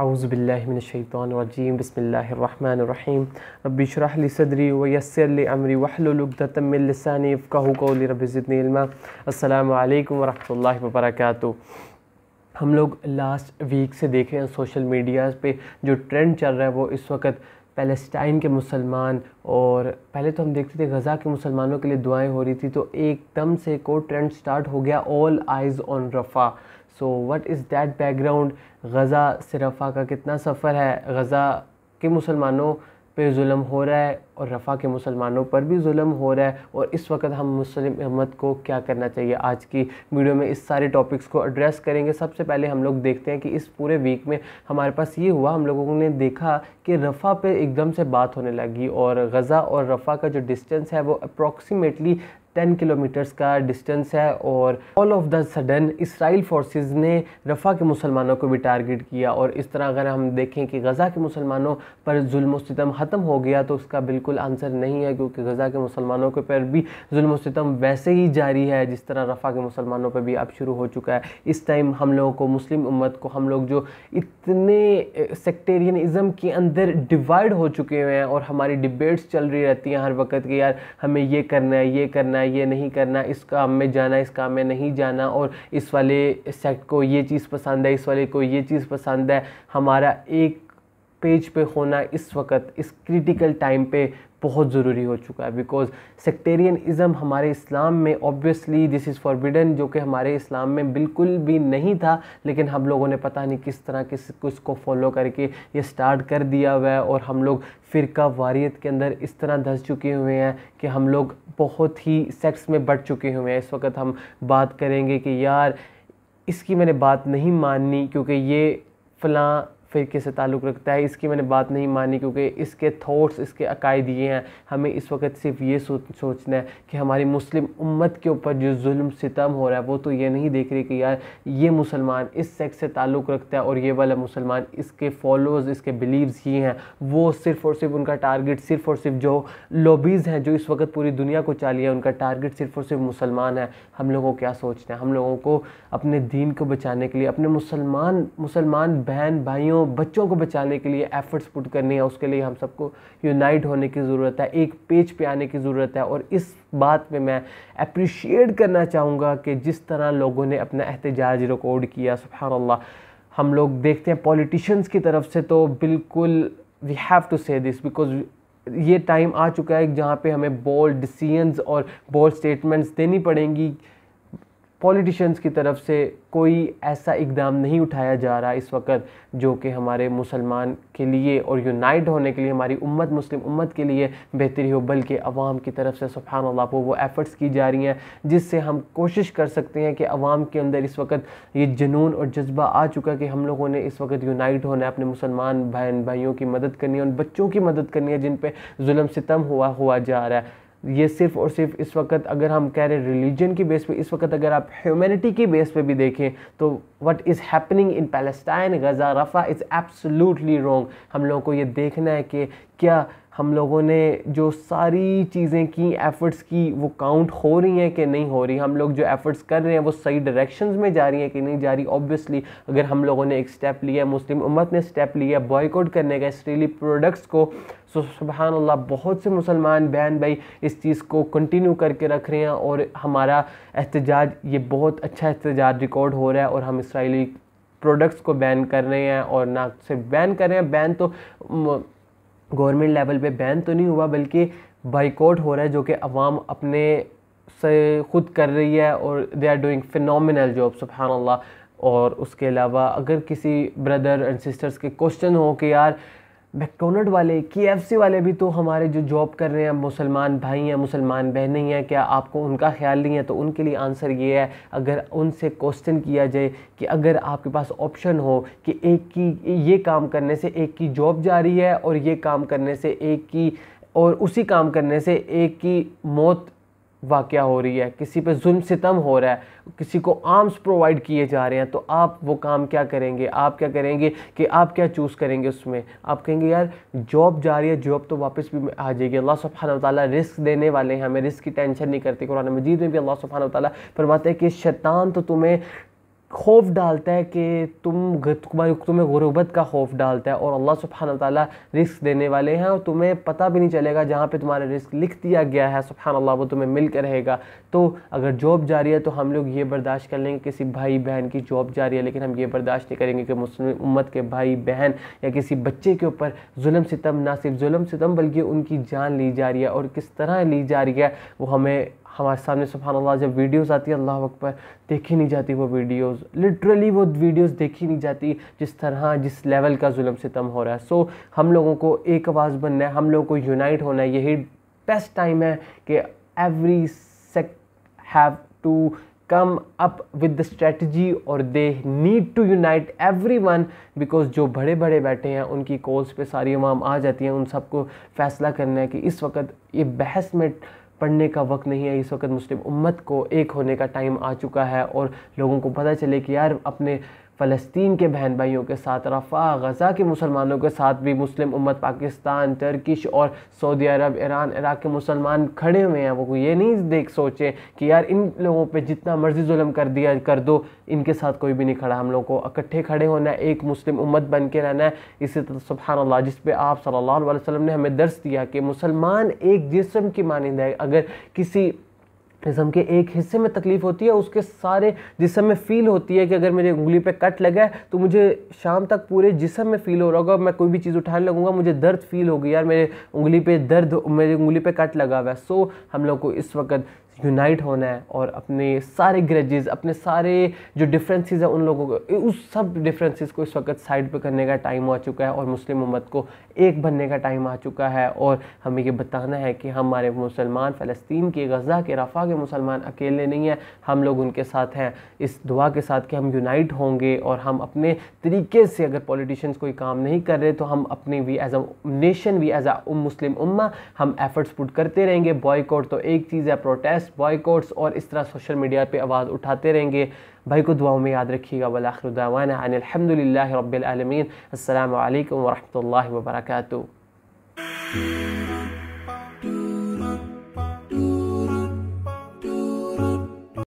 औज़ुबिल्लाहि मिनश्शैतानिर्रजीम बिस्मिल्लाहिर्रहमानिर्रहीम रब्बि इश्रह लि सदरी व यस्सिर लि अमरी वहलुल उक़दतम मिन लिसानी यफ़क़हू क़ौली रब्बि ज़िदनी इल्मा। अस्सलामु अलैकुम व रहमतुल्लाहि व बरकातहू। हम लोग लास्ट वीक से देख रहे हैं सोशल मीडिया पे जो ट्रेंड चल रहा है वो इस वक्त पैलेस्टाइन के मुसलमान, और पहले तो हम देखते थे गज़ा के मुसलमानों के लिए दुआएं हो रही थी, तो एकदम से को ट्रेंड स्टार्ट हो गया all eyes on Rafah. So what is that background? Gaza से रफ़ा का कितना सफ़र है, गज़ा के मुसलमानों पे जुल्म हो रहा है और रफ़ा के मुसलमानों पर भी जुल्म हो रहा है, और इस वक्त हम मुस्लिम उम्मत को क्या करना चाहिए। आज की वीडियो में इस सारे टॉपिक्स को एड्रेस करेंगे। सबसे पहले हम लोग देखते हैं कि इस पूरे वीक में हमारे पास ये हुआ, हम लोगों ने देखा कि रफ़ा पे एकदम से बात होने लगी, और गज़ा और रफ़ा का जो डिस्टेंस है वो अप्रॉक्सीमेटली 10 किलोमीटर्स का डिस्टेंस है, और all of the sudden Israel forces ने रफ़ा के मुसलमानों को भी टारगेट किया। और इस तरह अगर हम देखें कि गज़ा के मुसलमानों पर जुल्म सितम ख़त्म हो गया तो उसका बिल्कुल आंसर नहीं है, क्योंकि गज़ा के मुसलमानों के पर भी जुल्म सितम वैसे ही जारी है जिस तरह रफ़ा के मुसलमानों पर भी अब शुरू हो चुका है। इस टाइम हम लोगों को, मुस्लिम उम्मत को, हम लोग जो इतने सेक्टेरियनिज़म के अंदर डिवाइड हो चुके हुए हैं और हमारी डिबेट्स चल रही रहती हैं हर वक्त कि यार हमें ये करना है, ये करना है, ये नहीं करना, इस काम में जाना, इस काम में नहीं जाना, और इस वाले सेक्ट को ये चीज़ पसंद है, इस वाले को ये चीज़ पसंद है। हमारा एक पेज पे होना इस वक्त, इस क्रिटिकल टाइम पे बहुत ज़रूरी हो चुका है, बिकॉज सेक्टेरियनिज़म हमारे इस्लाम में ऑब्वियसली दिस इज़ फॉरबिडन, जो कि हमारे इस्लाम में बिल्कुल भी नहीं था, लेकिन हम लोगों ने पता नहीं किस तरह इसको फॉलो करके ये स्टार्ट कर दिया हुआ है, और हम लोग फ़िरका वारियत के अंदर इस तरह धंस चुके हुए हैं कि हम लोग बहुत ही सेक्ट्स में बढ़ चुके हुए हैं। इस वक्त हम बात करेंगे कि यार इसकी मैंने बात नहीं माननी क्योंकि ये फ़लाँ फ़िरके से ताल्लुक़ रखता है, इसकी मैंने बात नहीं मानी क्योंकि इसके थॉट्स, इसके अकायद ये हैं। हमें इस वक्त सिर्फ ये सोचना है कि हमारी मुस्लिम उम्मत के ऊपर जो जुल्म सितम हो रहा है वो तो ये नहीं देख रही कि यार ये मुसलमान इस सेक्ट से ताल्लुक़ रखता है और ये वाला मुसलमान इसके फॉलोअर्स, इसके बिलीव्स ही हैं। वो सिर्फ़ और सिर्फ उनका टारगेट, सिर्फ़ और सिर्फ जो लॉबीज़ हैं जो इस वक्त पूरी दुनिया को चाली है, उनका टारगेट सिर्फ़ और सिर्फ मुसलमान है। हम लोगों को क्या सोचना है? हम लोगों को अपने दीन को बचाने के लिए, अपने मुसलमान बहन भाइयों, बच्चों को बचाने के लिए एफर्ट्स पुट करनी है। उसके लिए हम सबको यूनाइट होने की ज़रूरत है, एक पेज पे आने की ज़रूरत है। और इस बात में मैं अप्रिशिएट करना चाहूँगा कि जिस तरह लोगों ने अपना एहतजाज रिकॉर्ड किया, सुभानअल्लाह। हम लोग देखते हैं पॉलिटिशियंस की तरफ से, तो बिल्कुल we have to say this, because ये टाइम आ चुका है जहाँ पर हमें बोल्ड डिसीजंस और बोल्ड स्टेटमेंट्स देनी पड़ेंगी। पॉलिटिशियंस की तरफ से कोई ऐसा इकदाम नहीं उठाया जा रहा इस वक्त जो कि हमारे मुसलमान के लिए और यूनाइट होने के लिए, हमारी उम्मत, मुस्लिम उम्मत के लिए बेहतरी हो, बल्कि अवाम की तरफ से सुभान अल्लाह वो एफ़र्ट्स की जा रही हैं जिससे हम कोशिश कर सकते हैं कि अवाम के अंदर इस वक्त ये जुनून और जज्बा आ चुका कि हम लोगों ने इस वक्त यूनाइट होना है, अपने मुसलमान बहन भाइयों की मदद करनी है, उन बच्चों की मदद करनी है जिन पर जुल्म सितम हुआ जा रहा है। ये सिर्फ़ और सिर्फ इस वक्त अगर हम कह रहे रिलीजन की बेस पे, इस वक्त अगर आप ह्यूमैनिटी की बेस पे भी देखें तो what is happening in Palestine, Gaza, Rafah is absolutely wrong. हम लोगों को ये देखना है कि क्या हम लोगों ने जो सारी चीज़ें की, एफ़र्ट्स की, वो काउंट हो रही हैं कि नहीं हो रही, हम लोग जो एफ़र्ट्स कर रहे हैं वो सही डायरेक्शंस में जा रही हैं कि नहीं जा रही। ऑब्वियसली अगर हम लोगों ने एक स्टेप लिया, मुस्लिम उम्मत ने स्टेप लिया बॉयकॉट करने का इसराइली प्रोडक्ट्स को, तो सुभानअल्लाह बहुत से मुसलमान बहन भाई इस चीज़ को कंटिन्यू करके रख रहे हैं, और हमारा एहतजाज, ये बहुत अच्छा एहतजाज रिकॉर्ड हो रहा है, और हम इसराइली प्रोडक्ट्स को बैन कर रहे हैं। और ना सिर्फ बैन कर रहे हैं, बैन तो गवर्नमेंट लेवल पे बैन तो नहीं हुआ, बल्कि बाइकॉट हो रहा है जो कि अवाम अपने से ख़ुद कर रही है, और they are doing phenomenal job, सुभानअल्लाह। और उसके अलावा अगर किसी ब्रदर एंड सिस्टर्स के क्वेश्चन हो कि यार मैकडोनल्ड वाले, KFC वाले भी तो हमारे जो जॉब कर रहे हैं मुसलमान भाई हैं, मुसलमान बहनें हैं, क्या आपको उनका ख्याल नहीं है? तो उनके लिए आंसर ये है, अगर उनसे क्वेश्चन किया जाए कि अगर आपके पास ऑप्शन हो कि एक की ये काम करने से एक की जॉब जा रही है और ये काम करने से एक की, और उसी काम करने से एक की मौत वाक़या हो रही है, किसी पे जुल्म सितम हो रहा है, किसी को आर्म्स प्रोवाइड किए जा रहे हैं, तो आप वो काम क्या करेंगे? आप क्या करेंगे कि आप क्या चूज़ करेंगे? उसमें आप कहेंगे यार जॉब जा रही है, जॉब तो वापस भी आ जाएगी, अल्लाह सुब्हानहू तआला रिस्क देने वाले हैं, हमें रिस्क की टेंशन नहीं करती। कुरान मजीद में भी अल्लाह सुब्हानहू तआला फरमाते हैं कि शैतान तो तुम्हें खौफ डालता है कि तुम्हें गुरबत का खौफ डालता है, और अल्लाह सुब्हानहू तआला रिस्क देने वाले हैं और तुम्हें पता भी नहीं चलेगा। जहाँ पे तुम्हारा रिस्क लिख दिया गया है सुब्हानअल्लाह वो तुम्हें मिल कर रहेगा। तो अगर जॉब जा रही है तो हम लोग ये बर्दाश्त कर लेंगे किसी भाई बहन की जॉब जा रही है, लेकिन हम ये बर्दाश्त नहीं करेंगे कि मुस्लिम उम्मत के भाई बहन या किसी बच्चे के ऊपर जुल्म सितम, ना सिर्फ जुल्म सितम बल्कि उनकी जान ली जा रही है, और किस तरह ली जा रही है वो हमारे सामने सुब्हानअल्लाह जब वीडियोस आती है, अल्लाह अकबर, देखी नहीं जाती वो वीडियोस, लिटरली वो वीडियोस देखी नहीं जाती जिस लेवल का जुल्म सितम हो रहा है। सो हम लोगों को एक आवाज़ बनना है, हम लोगों को यूनाइट होना है। यही बेस्ट टाइम है कि every sect have to come up with the strategy और they need to unite everyone, because जो बड़े बड़े बैठे हैं उनकी कॉल्स पे सारी अवाम आ जाती हैं। उन सबको फैसला करना है कि इस वक्त ये बहस में पढ़ने का वक्त नहीं है, इस वक्त मुस्लिम उम्मत को एक होने का टाइम आ चुका है, और लोगों को पता चले कि यार अपने फ़लस्तीन के बहन भाइयों के साथ, रफ़ा, गज़ा के मुसलमानों के साथ भी मुस्लिम उम्मत, पाकिस्तान, तुर्किश और सऊदी अरब, ईरान, इराक़ के मुसलमान खड़े हुए हैं। वो ये नहीं सोचें कि यार इन लोगों पे जितना मर्ज़ी जुल्म कर दिया कर दो, इनके साथ कोई भी नहीं खड़ा। हम लोगों को इकट्ठे खड़े होना है, एक मुस्लिम उम्मत बन के रहना है। इसी तरह सुबहानअल्लाह जिस पे आप सल्लल्लाहु अलैहि वसल्लम ने हमें दर्स दिया कि मुसलमान एक जिस्म की मानिंद है, अगर किसी जिसम के एक हिस्से में तकलीफ़ होती है उसके सारे जिसम में फ़ील होती है कि अगर मेरे उंगली पे कट लगा है तो मुझे शाम तक पूरे जिसम में फ़ील हो रहा होगा, मैं कोई भी चीज़ उठाने लगूंगा मुझे दर्द फील होगी, यार मेरे उंगली पे कट लगा हुआ है। सो हम लोग को इस वक्त यूनाइट होना है और अपने सारे ग्रजेस, अपने सारे जो डिफरेंसेस हैं उन लोगों को, उस सब डिफरेंसेस को इस वक्त साइड पे करने का टाइम आ चुका है, और मुस्लिम उम्मत को एक बनने का टाइम आ चुका है। और हमें ये बताना है कि हमारे मुसलमान फ़लस्तीन के, गज़ा के, रफ़ा के मुसलमान अकेले नहीं हैं, हम लोग उनके साथ हैं। इस दुआ के साथ कि हम यूनाइट होंगे और हम अपने तरीके से, अगर पॉलिटिशियंस कोई काम नहीं कर रहे तो हम अपने we as a nation, we as a Muslim उम्मा हम एफ़र्ट्स पुट करते रहेंगे। बॉयकॉट तो एक चीज़ है, प्रोटेस्ट, बॉयकॉट्स और इस तरह सोशल मीडिया पे आवाज़ उठाते रहेंगे। भाई को दुआओं में याद रखिएगा। वलाखिरु दावाना अनिल हम्दुलिल्लाहि रब्बिल आलमीन। अस्सलामु अलैकुम वरहमतुल्लाहि वबरकातुहू।